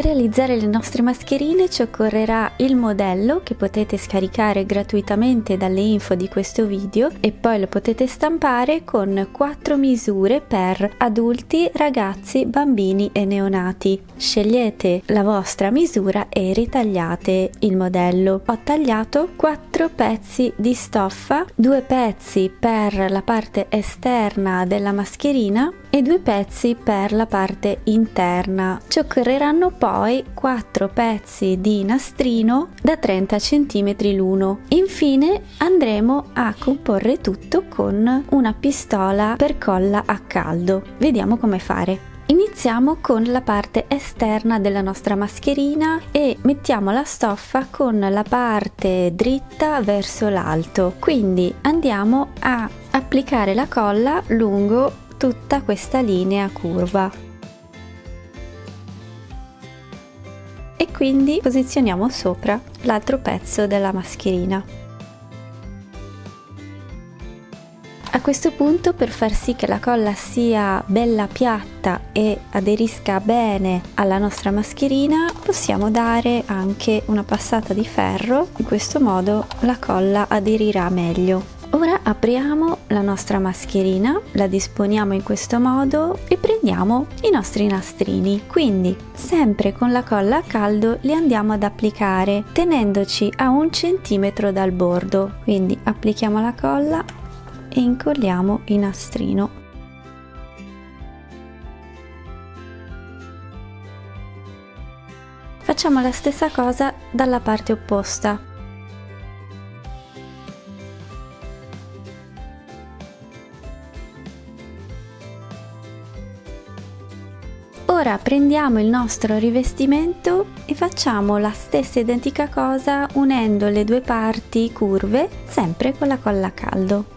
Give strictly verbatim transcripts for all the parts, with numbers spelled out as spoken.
Per realizzare le nostre mascherine ci occorrerà il modello, che potete scaricare gratuitamente dalle info di questo video, e poi lo potete stampare con quattro misure per adulti, ragazzi, bambini e neonati. Scegliete la vostra misura e ritagliate il modello. Ho tagliato quattro pezzi di stoffa, due pezzi per la parte esterna della mascherina e due pezzi per la parte interna. Ci occorreranno poi quattro pezzi di nastrino da trenta centimetri l'uno. Infine andremo a comporre tutto con una pistola per colla a caldo. Vediamo come fare. Iniziamo con la parte esterna della nostra mascherina e mettiamo la stoffa con la parte dritta verso l'alto. Quindi andiamo a applicare la colla lungo tutta questa linea curva e quindi posizioniamo sopra l'altro pezzo della mascherina. A questo punto, per far sì che la colla sia bella piatta e aderisca bene alla nostra mascherina, possiamo dare anche una passata di ferro. In questo modo la colla aderirà meglio. Ora apriamo la nostra mascherina, la disponiamo in questo modo e prendiamo i nostri nastrini. Quindi sempre con la colla a caldo li andiamo ad applicare, tenendoci a un centimetro dal bordo. Quindi applichiamo la colla e incolliamo il nastrino. Facciamo la stessa cosa dalla parte opposta. Ora prendiamo il nostro rivestimento e facciamo la stessa identica cosa unendo le due parti curve sempre con la colla a caldo.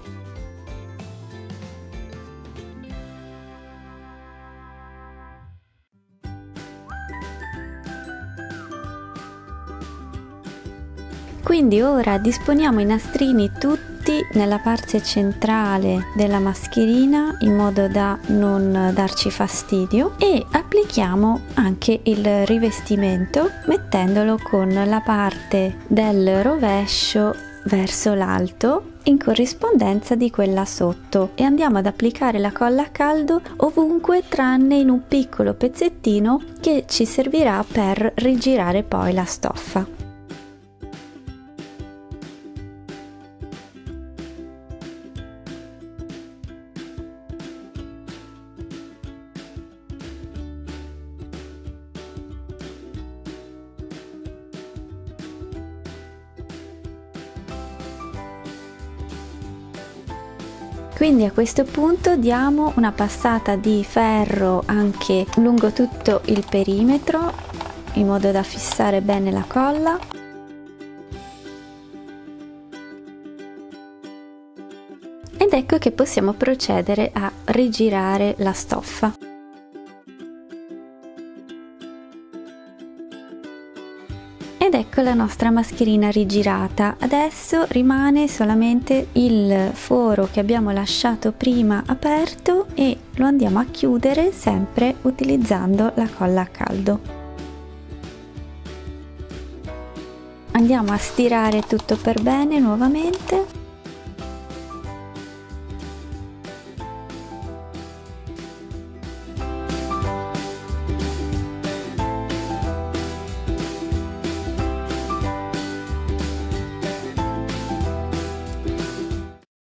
Quindi ora disponiamo i nastrini tutti nella parte centrale della mascherina in modo da non darci fastidio e applichiamo anche il rivestimento mettendolo con la parte del rovescio verso l'alto in corrispondenza di quella sotto e andiamo ad applicare la colla a caldo ovunque tranne in un piccolo pezzettino che ci servirà per rigirare poi la stoffa. Quindi a questo punto diamo una passata di ferro anche lungo tutto il perimetro in modo da fissare bene la colla. Ed ecco che possiamo procedere a rigirare la stoffa. Ed ecco la nostra mascherina rigirata. Adesso rimane solamente il foro che abbiamo lasciato prima aperto e lo andiamo a chiudere sempre utilizzando la colla a caldo. Andiamo a stirare tutto per bene nuovamente.